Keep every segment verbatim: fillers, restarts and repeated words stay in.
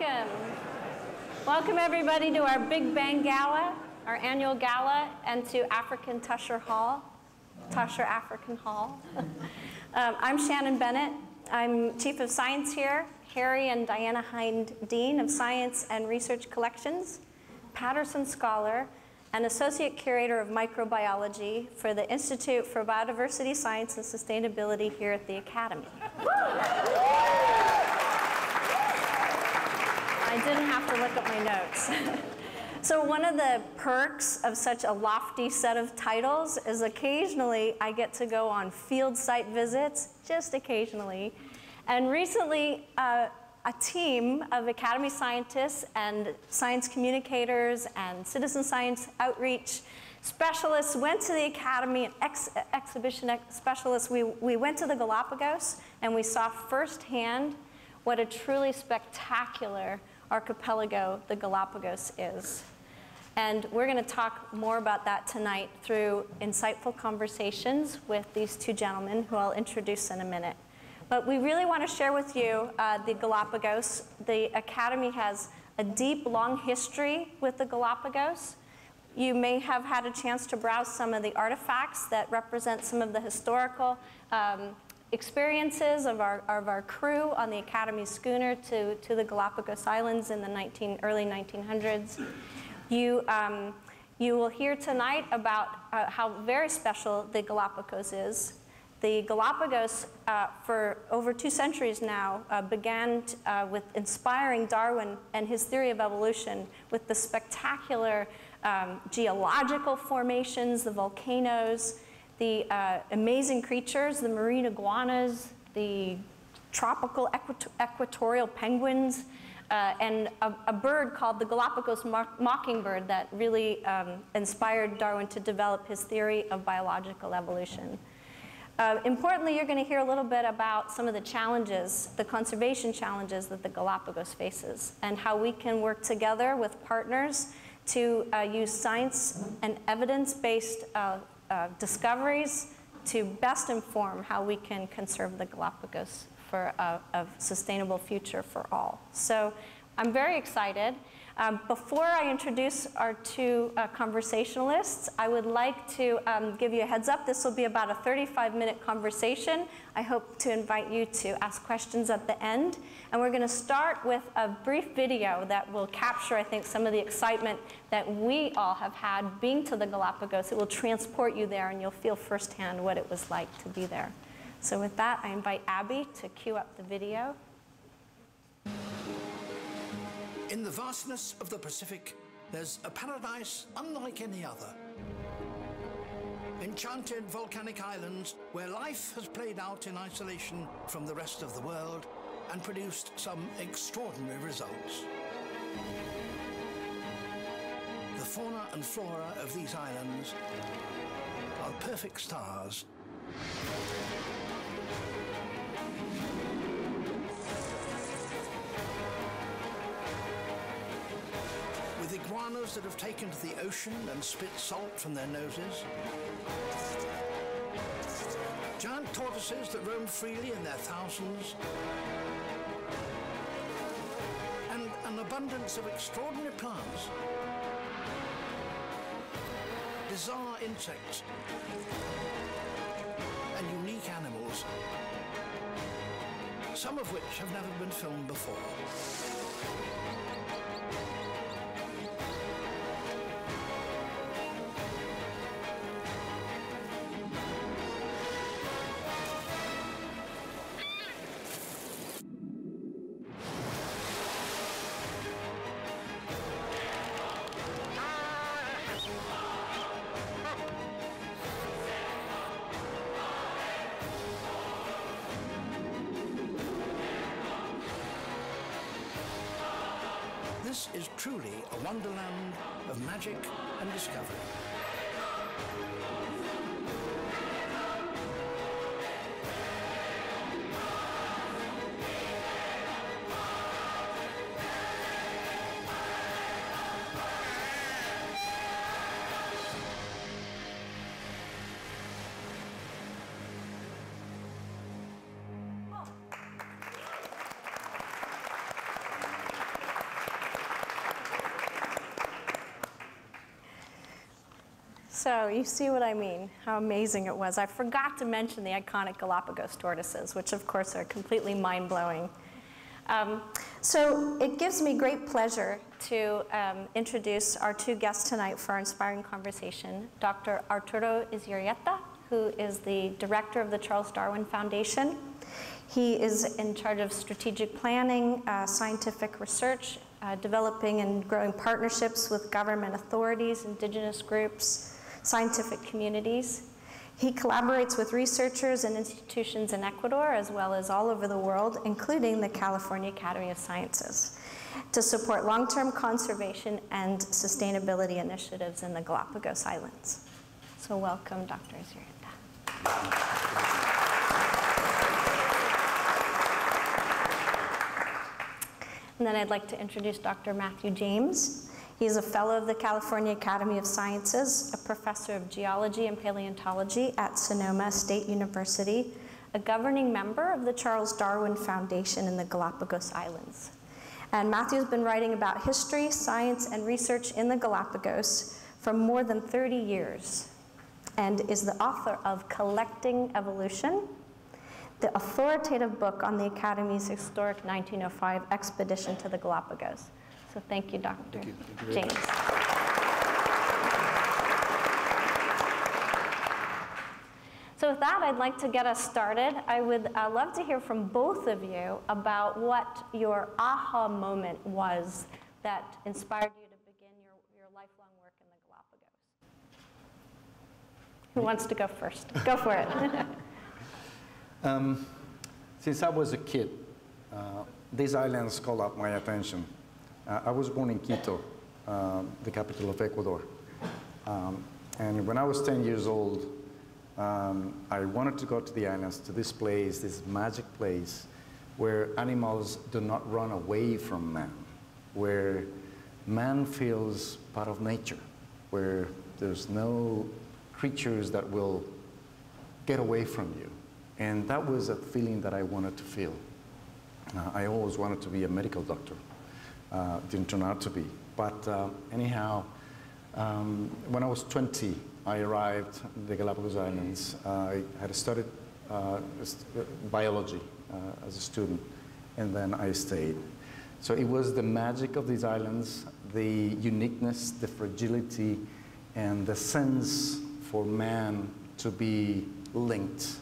welcome. Welcome, everybody, to our Big Bang Gala, our annual gala, and to African Tusher Hall, Tusher African Hall. um, I'm Shannon Bennett. I'm Chief of Science here, Harry and Diana Hind, Dean of Science and Research Collections, Patterson Scholar, and Associate Curator of Microbiology for the Institute for Biodiversity Science and Sustainability here at the Academy. I didn't have to look at my notes. So one of the perks of such a lofty set of titles is occasionally I get to go on field site visits, just occasionally. And recently, uh, a team of Academy scientists and science communicators and citizen science outreach specialists went to the Academy, and ex exhibition ex specialists. We, we went to the Galapagos, and we saw firsthand what a truly spectacular archipelago the Galapagos is. And we're going to talk more about that tonight through insightful conversations with these two gentlemen, who I'll introduce in a minute. But we really want to share with you uh, the Galapagos. The Academy has a deep, long history with the Galapagos. You may have had a chance to browse some of the artifacts that represent some of the historical um, experiences of our, of our crew on the Academy schooner to, to the Galapagos Islands in the early nineteen hundreds. You, um, you will hear tonight about uh, how very special the Galapagos is. The Galapagos, uh, for over two centuries now, uh, began uh, with inspiring Darwin and his theory of evolution with the spectacular um, geological formations, the volcanoes, the uh, amazing creatures, the marine iguanas, the tropical equator equatorial penguins, uh, and a, a bird called the Galapagos mockingbird that really um, inspired Darwin to develop his theory of biological evolution. Uh, importantly, you're going to hear a little bit about some of the challenges, the conservation challenges that the Galapagos faces, and how we can work together with partners to uh, use science and evidence-based uh, uh, discoveries to best inform how we can conserve the Galapagos for a, a sustainable future for all. So I'm very excited. Um, before I introduce our two uh, conversationalists, I would like to um, give you a heads up. This will be about a thirty-five minute conversation. I hope to invite you to ask questions at the end. And we're going to start with a brief video that will capture, I think, some of the excitement that we all have had being to the Galapagos. It will transport you there, and you'll feel firsthand what it was like to be there. So with that, I invite Abby to cue up the video. In the vastness of the Pacific, there's a paradise unlike any other. Enchanted volcanic islands where life has played out in isolation from the rest of the world and produced some extraordinary results. The fauna and flora of these islands are perfect stars. With iguanas that have taken to the ocean and spit salt from their noses, giant tortoises that roam freely in their thousands, and an abundance of extraordinary plants, bizarre insects, and unique animals, some of which have never been filmed before. This is truly a wonderland of magic and discovery. So you see what I mean, how amazing it was. I forgot to mention the iconic Galapagos tortoises, which of course are completely mind-blowing. Um, so it gives me great pleasure to um, introduce our two guests tonight for our inspiring conversation, Doctor Arturo Izurieta, who is the director of the Charles Darwin Foundation. He is in charge of strategic planning, uh, scientific research, uh, developing and growing partnerships with government authorities, indigenous groups, scientific communities. He collaborates with researchers and institutions in Ecuador, as well as all over the world, including the California Academy of Sciences, to support long-term conservation and sustainability initiatives in the Galapagos Islands. So welcome, Doctor Izurieta. And then I'd like to introduce Doctor Matthew James. He is a fellow of the California Academy of Sciences, a professor of geology and paleontology at Sonoma State University, a governing member of the Charles Darwin Foundation in the Galapagos Islands. And Matthew's been writing about history, science, and research in the Galapagos for more than thirty years, and is the author of Collecting Evolution, the authoritative book on the Academy's historic nineteen oh five expedition to the Galapagos. So thank you, Doctor Thank you. Thank you James. So with that, I'd like to get us started. I would uh, love to hear from both of you about what your aha moment was that inspired you to begin your, your lifelong work in the Galapagos. Who wants to go first? Go for it. Um, since I was a kid, uh, these islands called up my attention. Uh, I was born in Quito, uh, the capital of Ecuador. Um, and when I was ten years old, um, I wanted to go to the islands, to this place, this magic place, where animals do not run away from man, where man feels part of nature, where there's no creatures that will get away from you. And that was a feeling that I wanted to feel. Uh, I always wanted to be a medical doctor. Uh, didn't turn out to be. But uh, anyhow, um, when I was twenty, I arrived in the Galapagos Islands. Uh, I had studied uh, biology uh, as a student, and then I stayed. So it was the magic of these islands, the uniqueness, the fragility, and the sense for man to be linked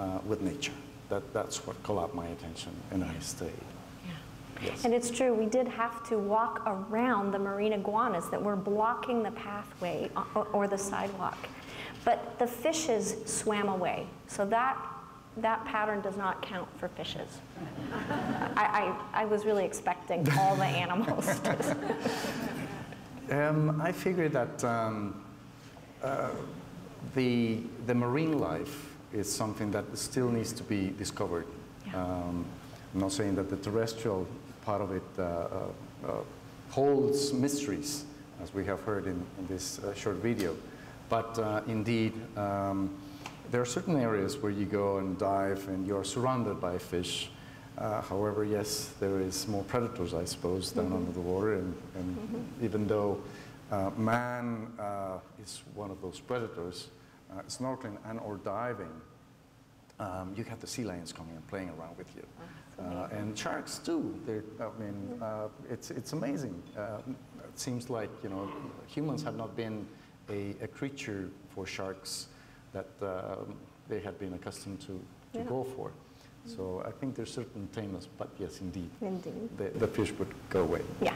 Uh, with nature. That, that's what caught my attention, and I stayed. Yeah. Yes. And it's true, we did have to walk around the marine iguanas that were blocking the pathway or, or the sidewalk. But the fishes swam away, so that, that pattern does not count for fishes. I, I, I was really expecting all the animals. um, I figured that um, uh, the, the marine life is something that still needs to be discovered. Yeah. Um, I'm not saying that the terrestrial part of it uh, uh, uh, holds mysteries, as we have heard in, in this uh, short video, but uh, indeed, um, there are certain areas where you go and dive and you're surrounded by fish. Uh, however, yes, there is more predators, I suppose, down mm-hmm. under the water, and, and mm-hmm. even though uh, man uh, is one of those predators, Uh, snorkeling and or diving, um, you have the sea lions coming and playing around with you. Oh, uh, and sharks too. They're, I mean, uh, it's, it's amazing. Uh, it seems like, you know, humans have not been a, a creature for sharks that uh, they had been accustomed to, to yeah. go for. So I think there's certain tameness, but yes, indeed, indeed. The, the fish would go away. Yeah.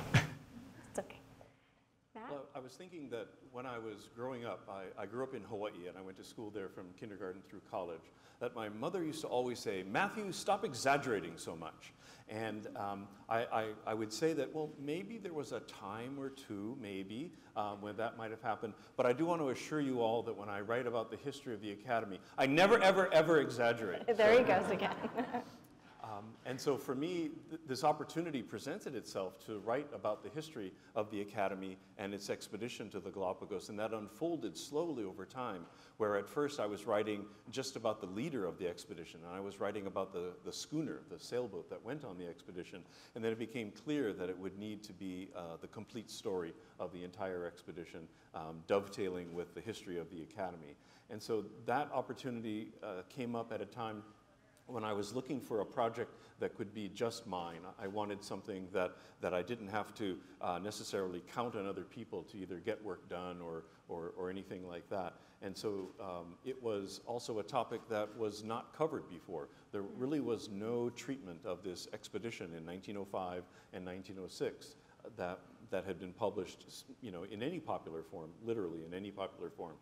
I was thinking that when I was growing up, I, I grew up in Hawaii, and I went to school there from kindergarten through college, that my mother used to always say, Matthew, stop exaggerating so much. And um, I, I, I would say that, well, maybe there was a time or two, maybe, um, when that might have happened. But I do want to assure you all that when I write about the history of the Academy, I never, ever, ever exaggerate. There so, he goes again. uh, Um, and so for me, th this opportunity presented itself to write about the history of the Academy and its expedition to the Galapagos, and that unfolded slowly over time, where at first I was writing just about the leader of the expedition, and I was writing about the, the schooner, the sailboat that went on the expedition, and then it became clear that it would need to be uh, the complete story of the entire expedition, um, dovetailing with the history of the Academy. And so that opportunity uh, came up at a time when I was looking for a project that could be just mine. I wanted something that, that I didn't have to uh, necessarily count on other people to either get work done or, or, or anything like that. And so um, it was also a topic that was not covered before. There really was no treatment of this expedition in nineteen oh five and nineteen oh six that, that had been published, you know, in any popular form, literally in any popular form.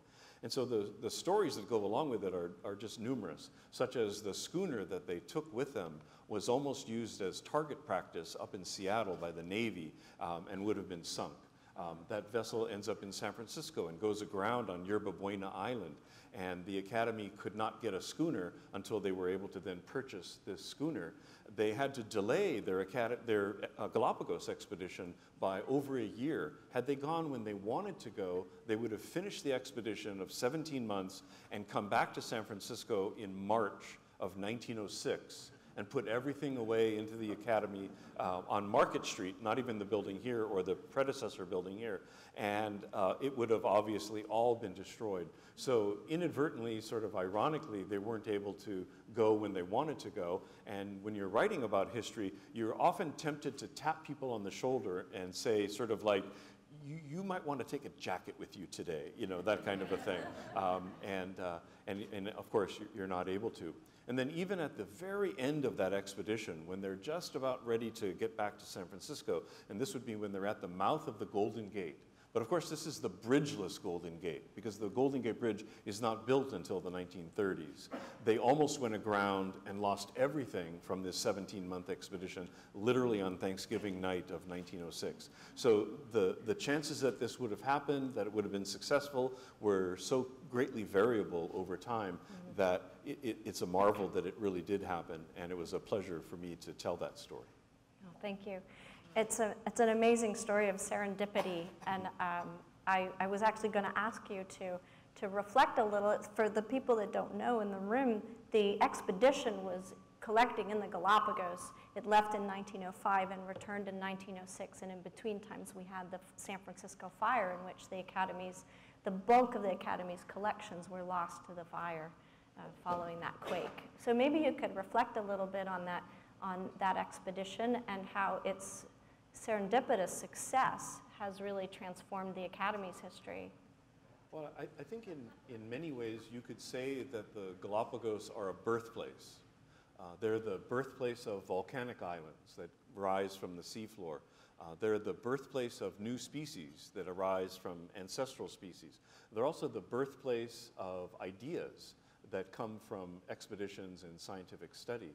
And so the, the stories that go along with it are, are just numerous, such as the schooner that they took with them was almost used as target practice up in Seattle by the Navy, um, and would have been sunk. Um, that vessel ends up in San Francisco and goes aground on Yerba Buena Island, and the Academy could not get a schooner until they were able to then purchase this schooner. They had to delay their, their uh, Galapagos expedition by over a year. Had they gone when they wanted to go, they would have finished the expedition of seventeen months and come back to San Francisco in March of nineteen oh six and put everything away into the Academy uh, on Market Street, not even the building here or the predecessor building here, and uh, it would have obviously all been destroyed. So inadvertently, sort of ironically, they weren't able to go when they wanted to go, and when you're writing about history, you're often tempted to tap people on the shoulder and say sort of like, You, you might want to take a jacket with you today, you know, that kind of a thing. Um, and, uh, and, and of course, you're not able to. And then even at the very end of that expedition, when they're just about ready to get back to San Francisco, and this would be when they're at the mouth of the Golden Gate. But of course, this is the bridgeless Golden Gate, because the Golden Gate Bridge is not built until the nineteen thirties. They almost went aground and lost everything from this seventeen month expedition, literally on Thanksgiving night of nineteen oh six. So the, the chances that this would have happened, that it would have been successful, were so greatly variable over time that it, it, it's a marvel that it really did happen, and it was a pleasure for me to tell that story. Oh, thank you. It's, a, it's an amazing story of serendipity, and um, I, I was actually going to ask you to, to reflect a little. For the people that don't know in the room, the expedition was collecting in the Galapagos. It left in nineteen oh five and returned in nineteen oh six, and in between times we had the San Francisco fire, in which the Academy's, the bulk of the Academy's collections were lost to the fire uh, following that quake. So maybe you could reflect a little bit on that, on that expedition and how it's serendipitous success has really transformed the Academy's history. Well, I, I think in, in many ways you could say that the Galapagos are a birthplace. Uh, they're the birthplace of volcanic islands that rise from the seafloor. Uh, they're the birthplace of new species that arise from ancestral species. They're also the birthplace of ideas that come from expeditions and scientific study.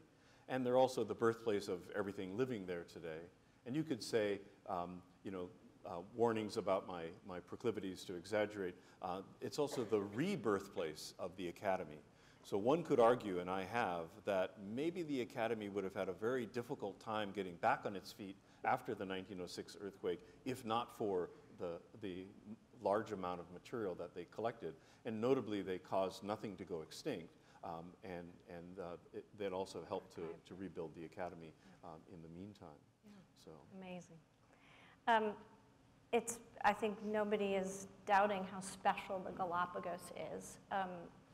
And they're also the birthplace of everything living there today. And you could say, um, you know, uh, warnings about my, my proclivities to exaggerate. Uh, it's also the rebirthplace of the Academy. So one could argue, and I have, that maybe the Academy would have had a very difficult time getting back on its feet after the nineteen oh six earthquake, if not for the, the large amount of material that they collected. And notably, they caused nothing to go extinct. Um, and and uh, it, that also helped to, to rebuild the Academy um, in the meantime. So. Amazing. Um, it's, I think nobody is doubting how special the Galapagos is. Um,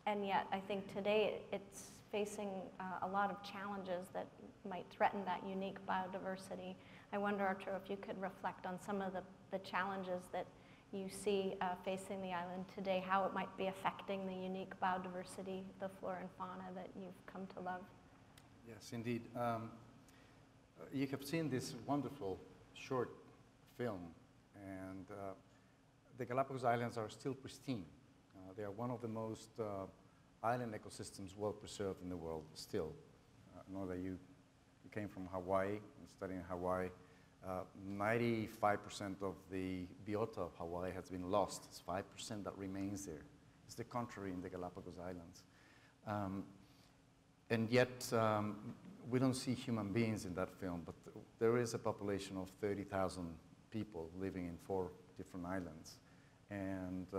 and yet, I think today it's facing uh, a lot of challenges that might threaten that unique biodiversity. I wonder, Arturo, if you could reflect on some of the, the challenges that you see uh, facing the island today, how it might be affecting the unique biodiversity, the flora and fauna that you've come to love. Yes, indeed. Um, You have seen this wonderful short film, and uh, the Galapagos Islands are still pristine. Uh, they are one of the most uh, island ecosystems well preserved in the world still. Uh, I know that you, you came from Hawaii and studying Hawaii. ninety-five percent uh, of the biota of Hawaii has been lost. It's five percent that remains there. It's the contrary in the Galapagos Islands. Um, and yet, um, we don't see human beings in that film, but there is a population of thirty thousand people living in four different islands. And uh,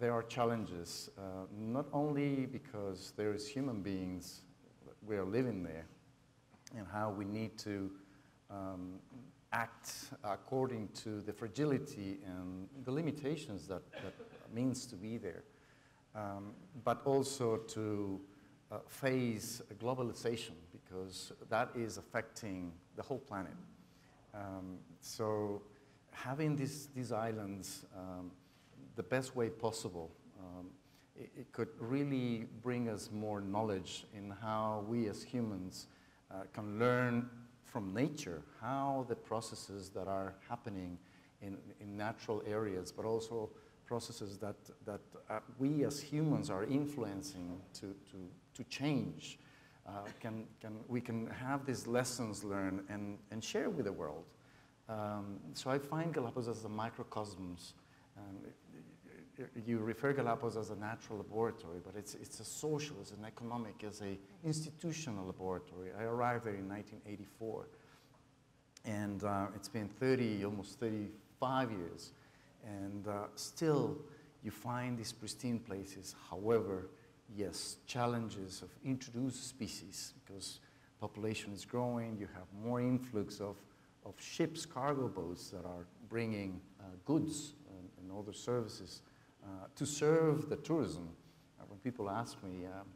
there are challenges, uh, not only because there is human beings, we are living there, and how we need to um, act according to the fragility and the limitations that, that means to be there, um, but also to uh, face globalization, because that is affecting the whole planet. Um, so having these, these islands um, the best way possible, um, it, it could really bring us more knowledge in how we as humans uh, can learn from nature, how the processes that are happening in, in natural areas, but also processes that, that uh, we as humans are influencing to, to, to change. Uh, can, can, we can have these lessons learned and, and share with the world. Um, so I find Galapagos as a microcosmos. Um, you refer Galapagos as a natural laboratory, but it's, it's a social, it's an economic, it's an institutional laboratory. I arrived there in nineteen eighty-four, and uh, it's been thirty, almost thirty-five years, and uh, still you find these pristine places. However, yes, challenges of introduced species, because population is growing, you have more influx of, of ships, cargo boats that are bringing uh, goods and, and other services Uh, to serve the tourism. Uh, when people ask me, um,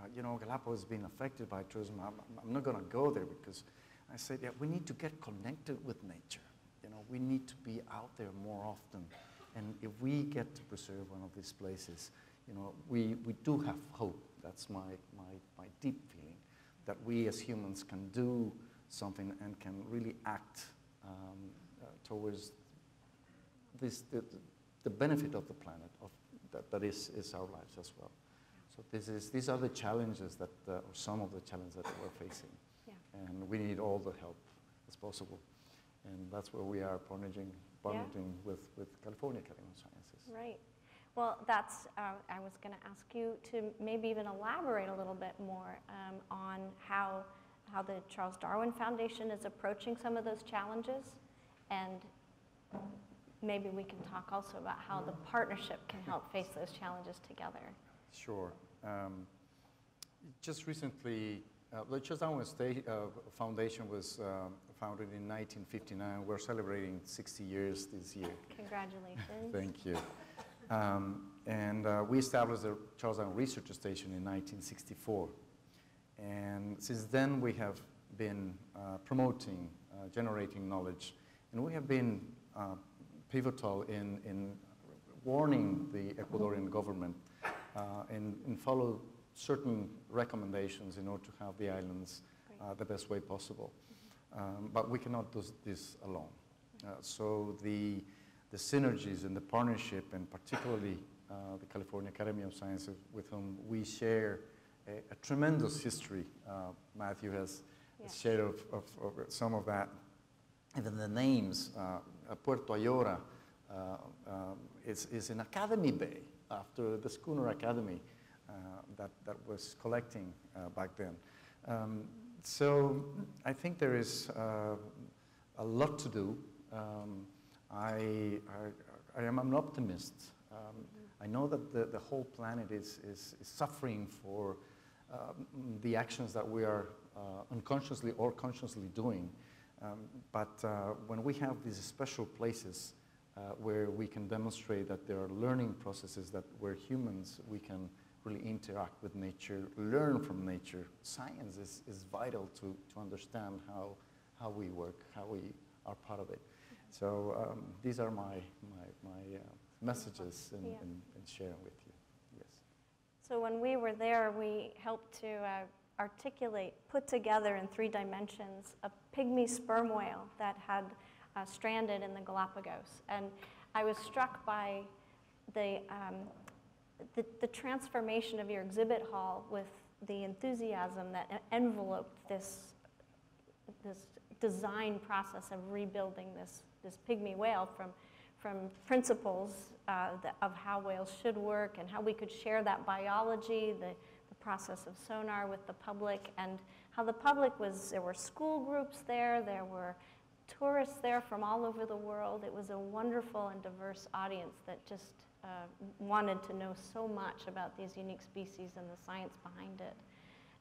uh, you know, Galapagos has been affected by tourism, I'm, I'm not going to go there, because I said, yeah, we need to get connected with nature. You know, we need to be out there more often. And if we get to preserve one of these places, you know, we, we do have hope. That's my, my, my deep feeling, that we as humans can do something and can really act um, uh, towards this, the, the benefit of the planet, of that, that is, is our lives as well. So this is, these are the challenges that, uh, or some of the challenges that we're facing. Yeah. And we need all the help as possible. And that's where we are partnering, partnering yeah. with, with California Academy of Sciences. Right. Well, that's, uh, I was going to ask you to maybe even elaborate a little bit more um, on how, how the Charles Darwin Foundation is approaching some of those challenges, and maybe we can talk also about how the partnership can help face those challenges together. Sure. Um, just recently, uh, the Charles Darwin State, uh, Foundation was uh, founded in nineteen fifty-nine. We're celebrating sixty years this year. Congratulations. Thank you. Um, and uh, we established the Charles Darwin Research Station in nineteen sixty-four. And since then, we have been uh, promoting, uh, generating knowledge, and we have been uh, pivotal in, in warning the Ecuadorian government uh, and, and follow certain recommendations in order to have the islands uh, the best way possible. Um, but we cannot do this alone. Uh, so the, the synergies and the partnership, and particularly uh, the California Academy of Sciences, with whom we share a, a tremendous history. Uh, Matthew has yeah. shared of, of, of some of that. Even the names, uh, uh, Puerto Ayora uh, um, is, is in Academy Bay, after the Schooner Academy uh, that, that was collecting uh, back then. Um, so I think there is uh, a lot to do. Um, I, I, I am an optimist. Um, I know that the, the whole planet is, is, is suffering for um, the actions that we are uh, unconsciously or consciously doing. Um, but uh, when we have these special places uh, where we can demonstrate that there are learning processes, that we're humans, we can really interact with nature, learn from nature. Science is, is vital to, to understand how, how we work, how we are part of it. So um, these are my, my, my uh, messages and, yeah. and, and sharing with you, yes. So when we were there, we helped to uh, articulate, put together in three dimensions, a pygmy sperm whale that had uh, stranded in the Galapagos. And I was struck by the, um, the, the transformation of your exhibit hall with the enthusiasm that enveloped this, this design process of rebuilding this, this pygmy whale from, from principles uh, that, of how whales should work and how we could share that biology, the, process of sonar with the public, and how the public was, there were school groups there, there were tourists there from all over the world. It was a wonderful and diverse audience that just uh, wanted to know so much about these unique species and the science behind it.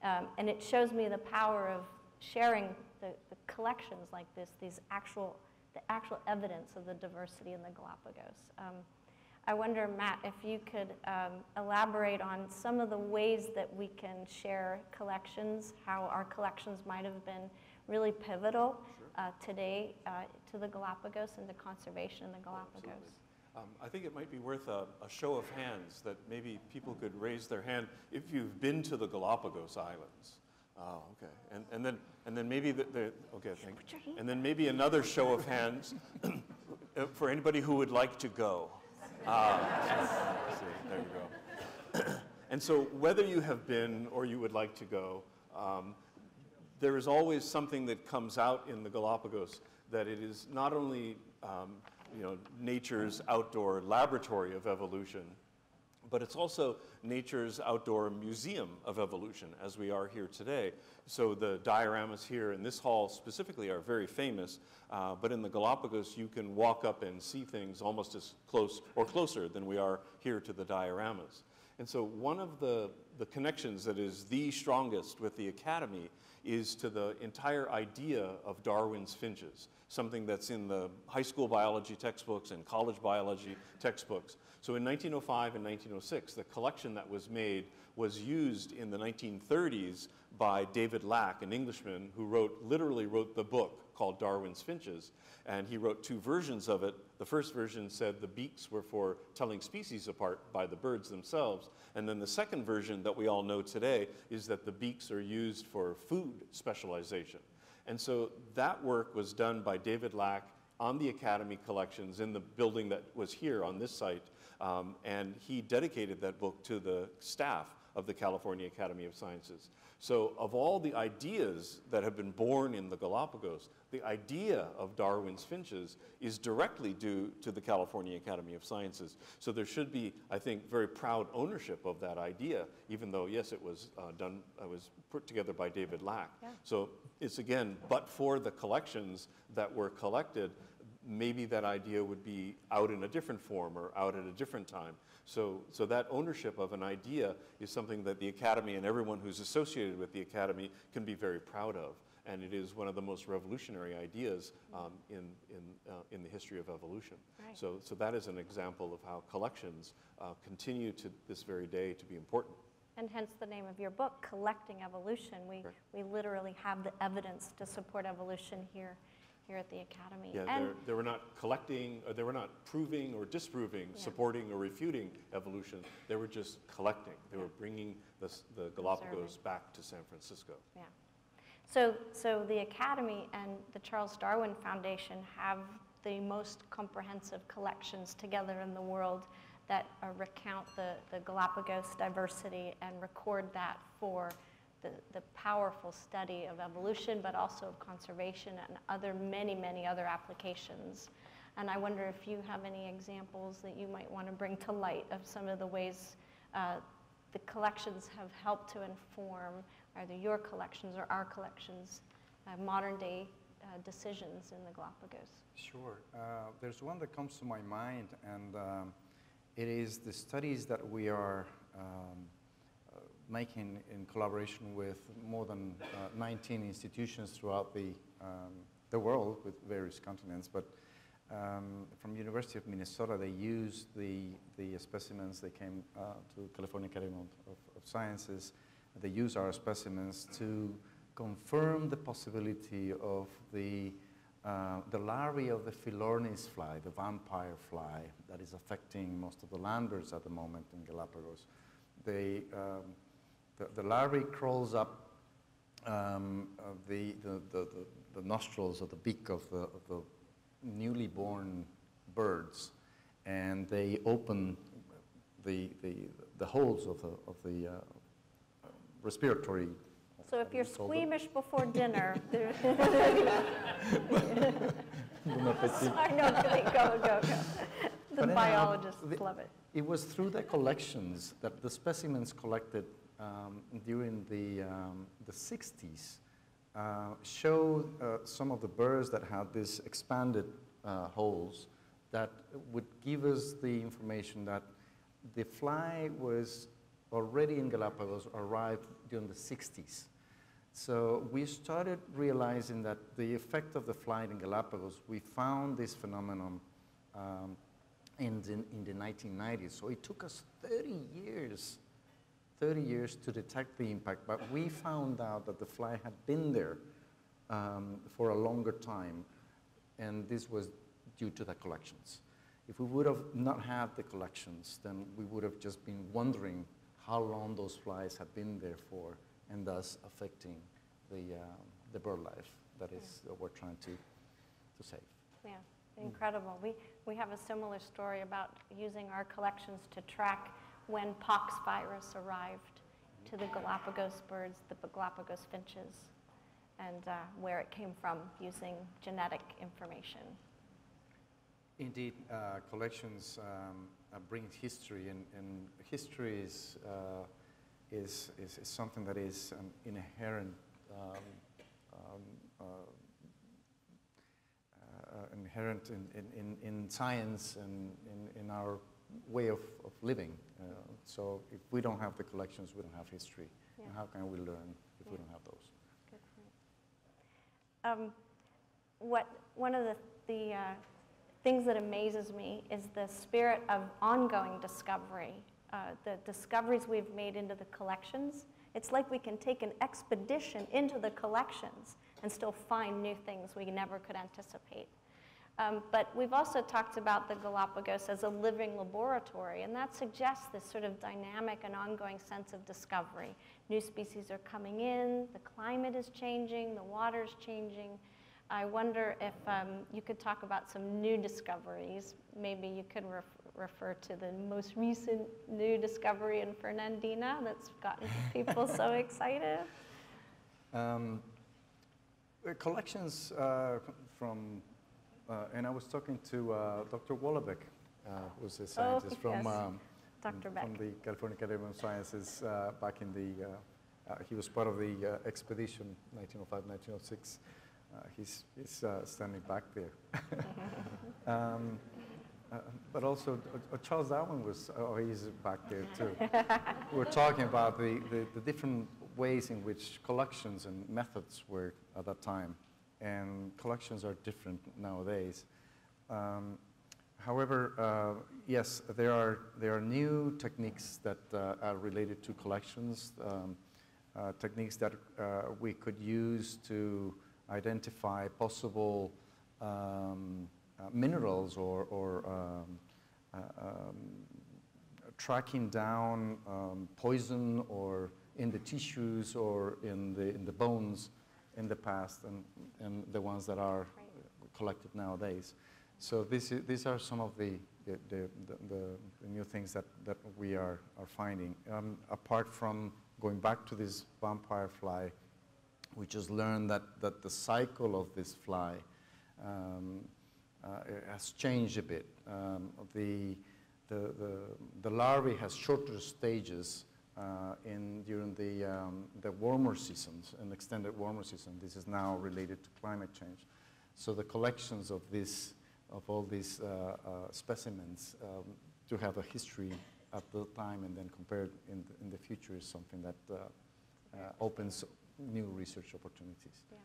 Um, and it shows me the power of sharing the, the collections like this, these actual, the actual evidence of the diversity in the Galapagos. Um, I wonder, Matt, if you could um, elaborate on some of the ways that we can share collections, how our collections might have been really pivotal sure. uh, today uh, to the Galapagos and the conservation in the Galapagos. Oh, um, I think it might be worth a, a show of hands that maybe people could raise their hand if you've been to the Galapagos Islands. Oh, okay. And, and, then, and then maybe the, the okay, thank you. And then maybe another show of hands for anybody who would like to go. Uh, so, see, there you go. And so whether you have been or you would like to go, um, there is always something that comes out in the Galapagos that it is not only um, you know, nature's outdoor laboratory of evolution, but it's also nature's outdoor museum of evolution, as we are here today. So the dioramas here in this hall specifically are very famous, uh, but in the Galapagos you can walk up and see things almost as close or closer than we are here to the dioramas. And so one of the, the connections that is the strongest with the Academy is to the entire idea of Darwin's finches, something that's in the high school biology textbooks and college biology textbooks. So in nineteen oh five and nineteen oh six, the collection that was made was used in the nineteen thirties by David Lack, an Englishman who wrote, literally wrote the book called Darwin's Finches, and he wrote two versions of it. The first version said the beaks were for telling species apart by the birds themselves, and then the second version that we all know today is that the beaks are used for food specialization. And so that work was done by David Lack on the Academy collections in the building that was here on this site, um, and he dedicated that book to the staff of the California Academy of Sciences. So of all the ideas that have been born in the Galapagos, the idea of Darwin's finches is directly due to the California Academy of Sciences. So there should be, I think, very proud ownership of that idea, even though, yes, it was uh, done, it was put together by David Lack. Yeah. So it's, again, but for the collections that were collected, maybe that idea would be out in a different form or out at a different time. So, so that ownership of an idea is something that the Academy and everyone who's associated with the Academy can be very proud of. And it is one of the most revolutionary ideas um, in, in, uh, in the history of evolution. Right. So, so that is an example of how collections uh, continue to this very day to be important. And hence the name of your book, Collecting Evolution. We, right. we literally have the evidence to support evolution here. Here at the Academy. Yeah, they were not collecting, or they were not proving or disproving, yeah. supporting or refuting evolution. They were just collecting. They yeah. were bringing the, the Galapagos Observing. back to San Francisco. Yeah. So, so the Academy and the Charles Darwin Foundation have the most comprehensive collections together in the world that uh, recount the, the Galapagos diversity and record that for The, the powerful study of evolution, but also of conservation and other many, many other applications. And I wonder if you have any examples that you might want to bring to light of some of the ways uh, the collections have helped to inform either your collections or our collections, uh, modern day uh, decisions in the Galapagos. Sure. Uh, there's one that comes to my mind, and um, it is the studies that we are um, making in collaboration with more than uh, nineteen institutions throughout the, um, the world with various continents. But um, from University of Minnesota, they used the, the specimens. They came uh, to California Academy of, of Sciences. They used our specimens to confirm the possibility of the, uh, the larvae of the Philornis fly, the vampire fly, that is affecting most of the landbirds at the moment in Galapagos. They, um, the, the larvae crawls up um, uh, the, the, the, the nostrils or the beak of the, of the newly born birds, and they open the, the, the holes of the, of the uh, respiratory. So if you're squeamish them. before dinner, I know, go, go, go. The but biologists anyhow, the, love it. It was through the collections that the specimens collected um, during the, um, the sixties uh, show uh, some of the birds that had these expanded uh, holes that would give us the information that the fly was already in Galapagos, arrived during the sixties. So we started realizing that the effect of the fly in Galapagos, we found this phenomenon um, in, the, in the nineteen nineties. So it took us thirty years, thirty years to detect the impact, but we found out that the fly had been there um, for a longer time, and this was due to the collections. If we would have not had the collections, then we would have just been wondering how long those flies had been there for, and thus affecting the, um, the bird life that is uh, we're trying to, to save. Yeah, incredible. We, we have a similar story about using our collections to track when pox virus arrived to the Galapagos birds, the Galapagos finches, and uh, where it came from using genetic information. Indeed, uh, collections um, bring history, and, and history is, uh, is, is, is something that is an inherent, um, um, uh, uh, inherent in, in, in science and in, in our way of, of living. Uh, so if we don't have the collections, we don't have history. Yeah. And how can we learn if yeah. we don't have those? Good point. Um, what, one of the, the uh, things that amazes me is the spirit of ongoing discovery. Uh, the discoveries we've made into the collections, it's like we can take an expedition into the collections and still find new things we never could anticipate. Um, but we've also talked about the Galapagos as a living laboratory, and that suggests this sort of dynamic and ongoing sense of discovery. New species are coming in, the climate is changing, the water's changing. I wonder if um, you could talk about some new discoveries. Maybe you could re refer to the most recent new discovery in Fernandina that's gotten people so excited. Um, collections uh, from, uh, and I was talking to uh, Doctor Wolebeck, uh, who's a scientist oh, from, yes. um, Doctor Beck. From the California Academy of Sciences uh, back in the, uh, uh, he was part of the uh, expedition, nineteen oh five, nineteen oh six. Uh, he's he's uh, standing back there. um, uh, but also, uh, Charles Darwin was, oh, he's back there too. We're talking about the, the, the different ways in which collections and methods were at that time. And collections are different nowadays. Um, however, uh, yes, there are, there are new techniques that uh, are related to collections, um, uh, techniques that uh, we could use to identify possible um, uh, minerals or, or um, uh, um, tracking down um, poison or in the tissues or in the, in the bones in the past, and, and the ones that are collected nowadays. So this is, these are some of the, the, the, the, the new things that, that we are, are finding. Um, apart from going back to this vampire fly, we just learned that, that the cycle of this fly um, uh, has changed a bit. Um, the, the, the, the larvae has shorter stages uh, in, during the, um, the warmer seasons, an extended warmer season. This is now related to climate change. So the collections of, this, of all these uh, uh, specimens um, to have a history at the time and then compared in the, in the future is something that uh, uh, opens new research opportunities. Yeah.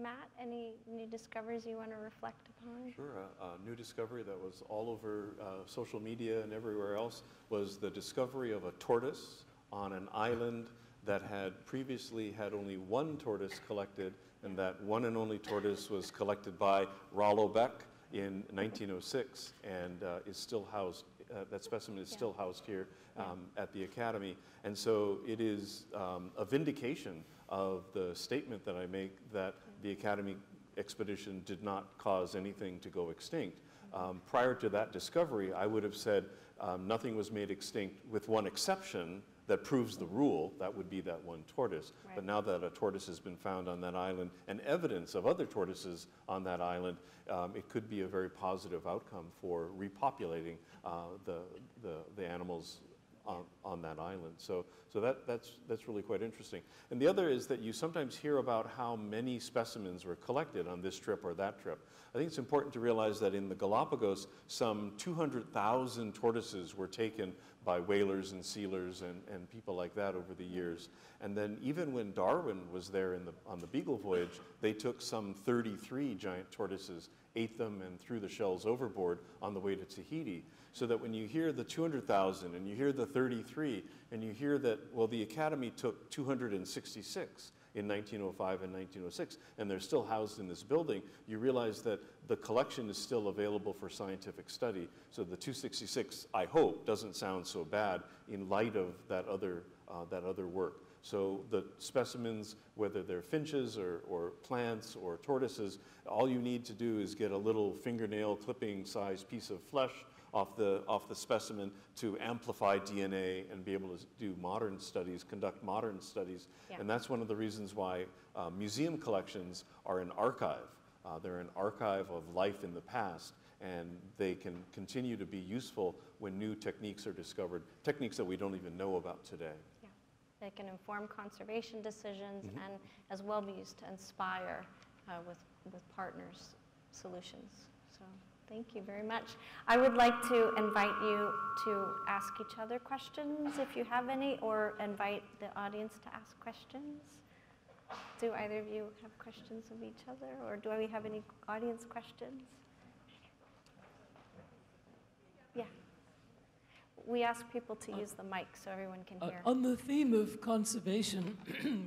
Matt, any new discoveries you want to reflect upon? Sure. A, a new discovery that was all over uh, social media and everywhere else was the discovery of a tortoise on an island that had previously had only one tortoise collected, and that one and only tortoise was collected by Rollo Beck in nineteen oh six, and uh, is still housed, uh, that specimen is yeah. still housed here um, yeah. at the Academy. And so it is um, a vindication of the statement that I make that yeah. the Academy expedition did not cause anything to go extinct. Um, prior to that discovery, I would have said um, nothing was made extinct with one exception that proves the rule, that would be that one tortoise. Right. But now that a tortoise has been found on that island and evidence of other tortoises on that island, um, it could be a very positive outcome for repopulating uh, the, the, the animals on, on that island. So, so that, that's, that's really quite interesting. And the other is that you sometimes hear about how many specimens were collected on this trip or that trip. I think it's important to realize that in the Galapagos, some two hundred thousand tortoises were taken by whalers and sealers and, and people like that over the years. And then even when Darwin was there in the, on the Beagle voyage, they took some thirty-three giant tortoises, ate them and threw the shells overboard on the way to Tahiti. So that when you hear the two hundred thousand and you hear the thirty-three and you hear that, well, the Academy took two hundred sixty-six in nineteen oh five and nineteen oh six, and they're still housed in this building, you realize that the collection is still available for scientific study. So the two hundred sixty-six, I hope, doesn't sound so bad in light of that other, uh, that other work. So the specimens, whether they're finches or, or plants or tortoises, all you need to do is get a little fingernail clipping sized piece of flesh off the, off the specimen to amplify D N A and be able to do modern studies, conduct modern studies. Yeah. And that's one of the reasons why uh, museum collections are an archive. Uh, they're an archive of life in the past, and they can continue to be useful when new techniques are discovered, techniques that we don't even know about today. They can inform conservation decisions, mm-hmm. and as well be used to inspire uh, with, with partners solutions. So thank you very much. I would like to invite you to ask each other questions if you have any, or invite the audience to ask questions. Do either of you have questions of each other, or do we have any audience questions? Yeah. We ask people to use the mic so everyone can hear. Uh, on the theme of conservation,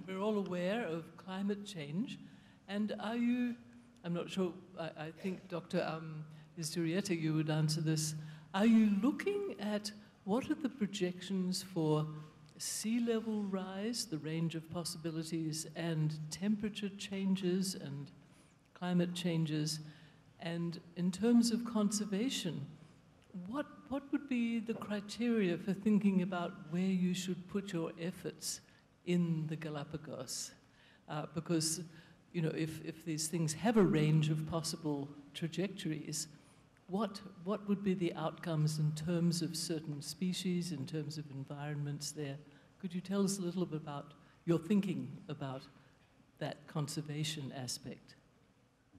we're all aware of climate change. And are you, I'm not sure, I, I think Doctor Um, Izurieta, you would answer this. Are you looking at what are the projections for sea level rise, the range of possibilities, and temperature changes and climate changes? And in terms of conservation, What, what would be the criteria for thinking about where you should put your efforts in the Galapagos? Uh, because, you know, if, if these things have a range of possible trajectories, what, what would be the outcomes in terms of certain species, in terms of environments there? Could you tell us a little bit about your thinking about that conservation aspect?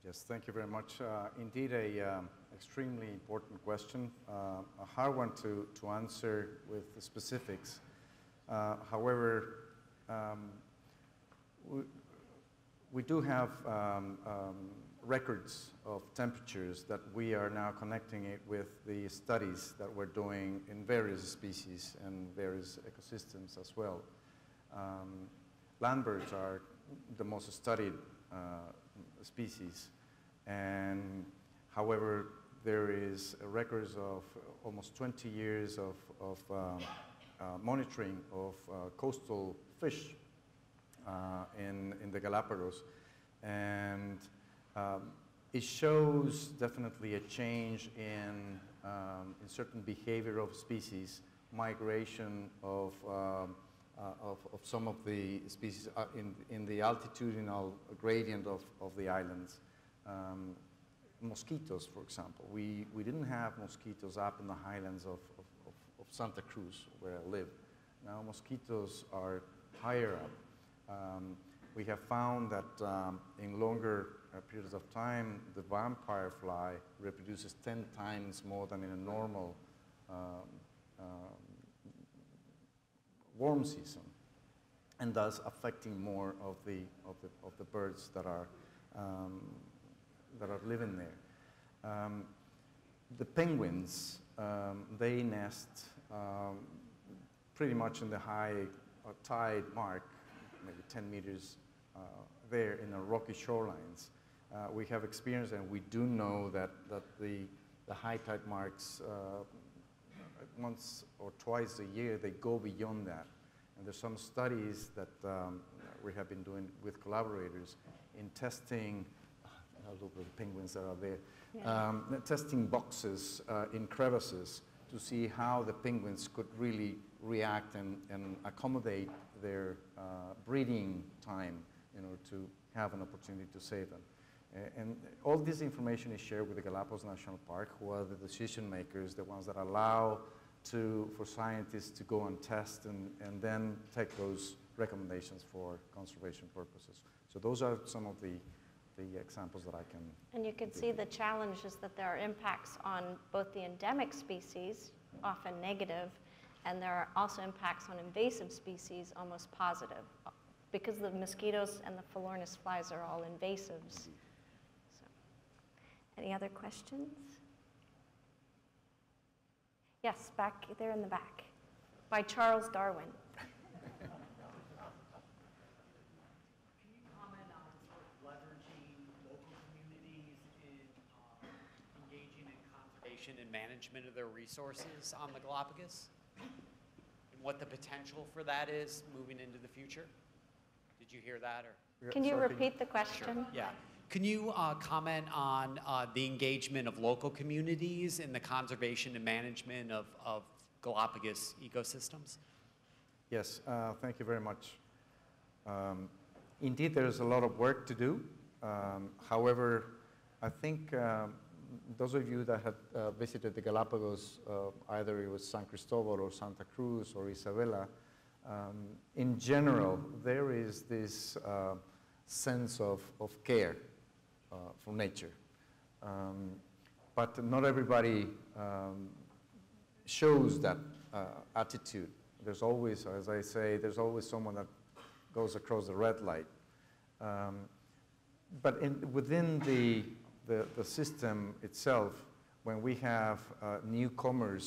Yes, thank you very much. Uh, indeed, a um, extremely important question, uh, a hard one to, to answer with the specifics. Uh, however, um, we, we do have um, um, records of temperatures that we are now connecting it with the studies that we're doing in various species and various ecosystems as well. Um, land birds are the most studied uh, species. And however, there is records of almost twenty years of, of um, uh, monitoring of uh, coastal fish uh, in, in the Galapagos. And um, it shows definitely a change in, um, in certain behavior of species, migration of, um, uh, of, of some of the species in, in the altitudinal gradient of, of the islands. Um, mosquitoes, for example. We, we didn't have mosquitoes up in the highlands of, of, of, of Santa Cruz, where I live. Now mosquitoes are higher up. Um, we have found that um, in longer uh, periods of time, the vampire fly reproduces ten times more than in a normal um, um, warm season, and thus affecting more of the, of the, of the birds that are Um, that are living there. Um, the penguins, um, they nest um, pretty much in the high uh, tide mark, maybe ten meters uh, there in the rocky shorelines. Uh, we have experience, and we do know that, that the, the high tide marks, uh, once or twice a year, they go beyond that. And there's some studies that um, we have been doing with collaborators in testing, I look at the penguins that are there, yeah. um, testing boxes uh, in crevices to see how the penguins could really react and, and accommodate their uh, breeding time in order to have an opportunity to save them. Uh, and all this information is shared with the Galapagos National Park, who are the decision makers, the ones that allow to, for scientists to go and test and, and then take those recommendations for conservation purposes. So those are some of the, the examples that I can. And you can see the challenges that there are impacts on both the endemic species, often negative, and there are also impacts on invasive species, almost positive, because the mosquitoes and the Philornis flies are all invasives. So, any other questions? Yes, back there in the back, by Charles Darwin. And management of their resources on the Galapagos, and what the potential for that is moving into the future. Did you hear that? Or can you repeat the question? Sure. Yeah. Can you uh, comment on uh, the engagement of local communities in the conservation and management of, of Galapagos ecosystems? Yes. Uh, thank you very much. Um, indeed, there's a lot of work to do. Um, however, I think um, those of you that had uh, visited the Galapagos, uh, either it was San Cristobal or Santa Cruz or Isabella, um, in general, there is this uh, sense of, of care uh, for nature. Um, but not everybody um, shows that uh, attitude. There's always, as I say, there's always someone that goes across the red light. Um, but in, within the The, the system itself, when we have uh, newcomers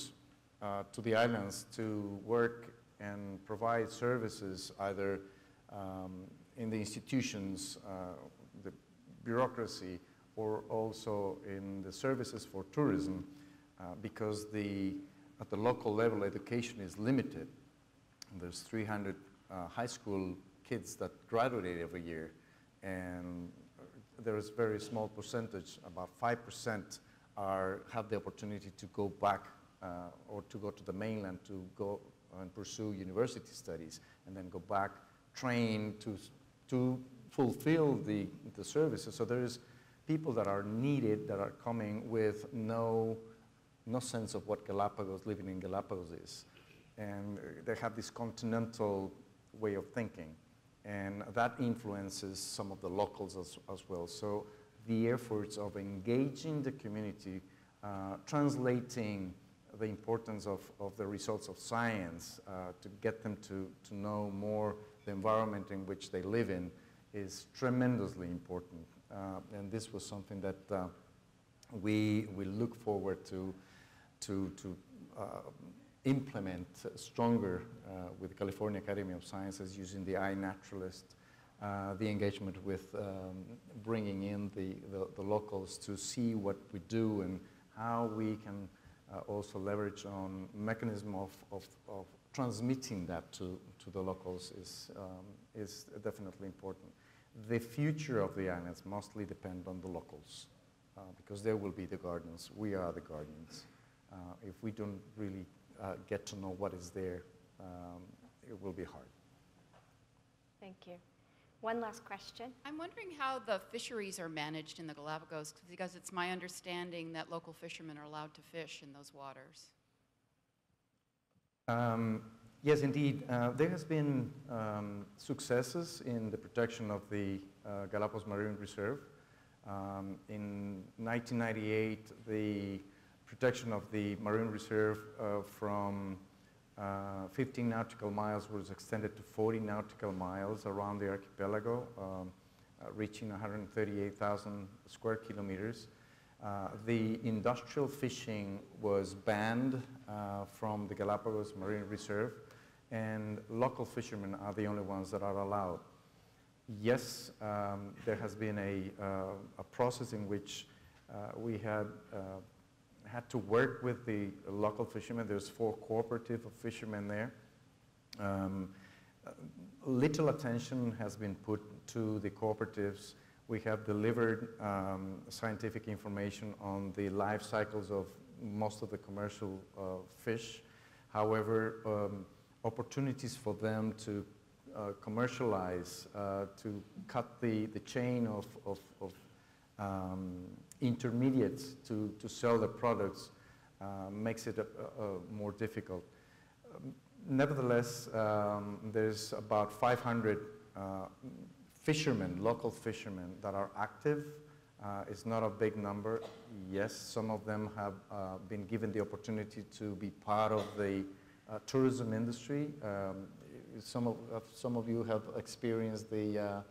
uh, to the islands to work and provide services, either um, in the institutions, uh, the bureaucracy, or also in the services for tourism, uh, because the, at the local level, education is limited. And there's three hundred uh, high school kids that graduate every year, and there is a very small percentage, about five percent are, have the opportunity to go back uh, or to go to the mainland to go and pursue university studies and then go back, train to, to fulfill the, the services. So there is people that are needed that are coming with no, no sense of what Galapagos, living in Galapagos is. And they have this continental way of thinking. And that influences some of the locals as, as well. So the efforts of engaging the community, uh, translating the importance of, of the results of science uh, to get them to, to know more the environment in which they live in is tremendously important. Uh, and this was something that uh, we, we look forward to, to, to uh, implement stronger uh, with the California Academy of Sciences using the iNaturalist, uh, the engagement with um, bringing in the, the, the locals to see what we do and how we can uh, also leverage on mechanism of, of, of transmitting that to, to the locals is, um, is definitely important. The future of the islands mostly depend on the locals uh, because they will be the guardians. We are the guardians. Uh, if we don't really Uh, get to know what is there, um, it will be hard. Thank you. One last question. I'm wondering how the fisheries are managed in the Galapagos, because it's my understanding that local fishermen are allowed to fish in those waters. Um, yes, indeed. Uh, there has been um, successes in the protection of the uh, Galapagos Marine Reserve. Um, in nineteen ninety-eight, the protection of the Marine Reserve uh, from uh, fifteen nautical miles was extended to forty nautical miles around the archipelago, um, uh, reaching one hundred thirty-eight thousand square kilometers. Uh, the industrial fishing was banned uh, from the Galapagos Marine Reserve, and local fishermen are the only ones that are allowed. Yes, um, there has been a, uh, a process in which uh, we had uh, had to work with the local fishermen. There's four cooperative of fishermen there. Um, little attention has been put to the cooperatives. We have delivered um, scientific information on the life cycles of most of the commercial uh, fish. However, um, opportunities for them to uh, commercialize, uh, to cut the, the chain of, of, of Um, intermediates to, to sell their products uh, makes it a, a, a more difficult. Um, nevertheless, um, there's about five hundred uh, fishermen, local fishermen, that are active. Uh, it's not a big number. Yes, some of them have uh, been given the opportunity to be part of the uh, tourism industry. Um, some of some of you have experienced the.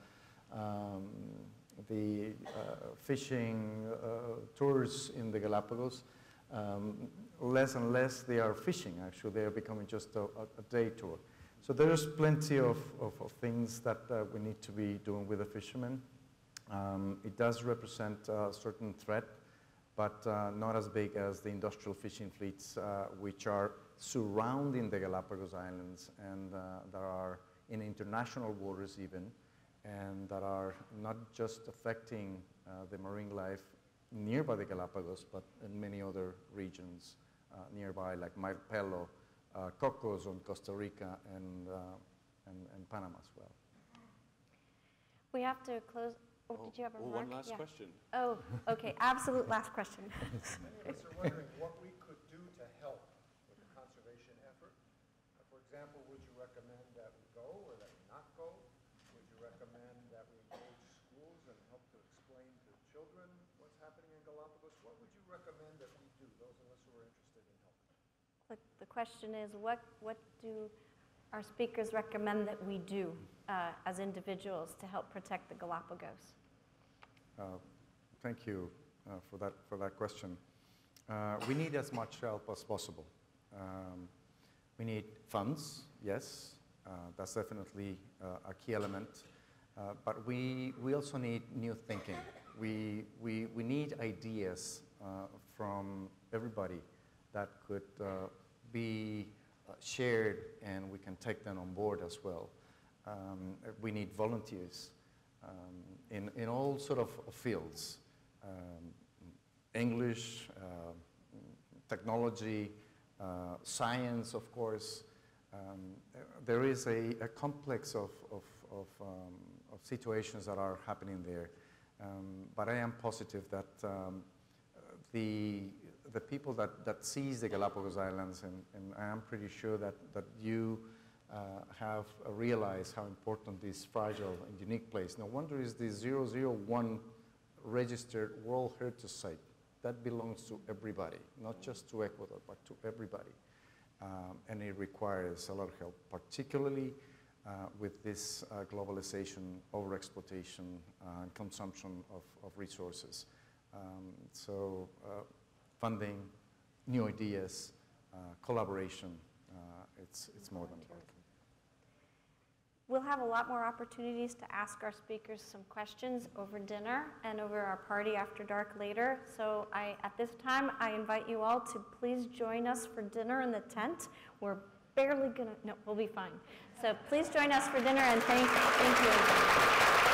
Uh, um, the uh, fishing uh, tours in the Galapagos. Um, less and less they are fishing, actually. They are becoming just a, a day tour. So there's plenty of, of, of things that uh, we need to be doing with the fishermen. Um, it does represent a certain threat, but uh, not as big as the industrial fishing fleets uh, which are surrounding the Galapagos Islands and uh, that are in international waters even, and that are not just affecting uh, the marine life nearby the Galapagos, but in many other regions uh, nearby, like Marpelo, uh, Cocos on Costa Rica, and, uh, and, and Panama as well. We have to close. Oh, oh, did you have a well, one last yeah. question. Oh, okay, absolute last question. I was wondering what we could do to help with the conservation effort. For example, would you recommend that we go or that we not go? Recommend that we engage schools and help to explain to children what's happening in Galapagos? What would you recommend that we do, those of us who are interested in helping? The question is, what, what do our speakers recommend that we do uh, as individuals to help protect the Galapagos? Uh, thank you uh, for, that, for that question. Uh, we need as much help as possible. Um, we need funds, yes. Uh, that's definitely uh, a key element. Uh, but we, we also need new thinking. We, we, we need ideas uh, from everybody that could uh, be shared, and we can take them on board as well. Um, we need volunteers um, in, in all sort of fields. Um, English, uh, technology, uh, science, of course. Um, there is a, a complex of, of, of, um, of situations that are happening there. Um, but I am positive that um, the, the people that, that seize the Galapagos Islands, and, and I am pretty sure that, that you uh, have realized how important this fragile and unique place. No wonder it's the zero zero one registered World Heritage Site. That belongs to everybody, not just to Ecuador, but to everybody. Um, and it requires a lot of help, particularly uh, with this uh, globalization, overexploitation, uh, and consumption of, of resources. Um, so uh, funding, new ideas, uh, collaboration, uh, it's, it's more than important. We'll have a lot more opportunities to ask our speakers some questions over dinner and over our party after dark later. So I, at this time, I invite you all to please join us for dinner in the tent. We're barely gonna, no, we'll be fine. So please join us for dinner, and thank, thank you.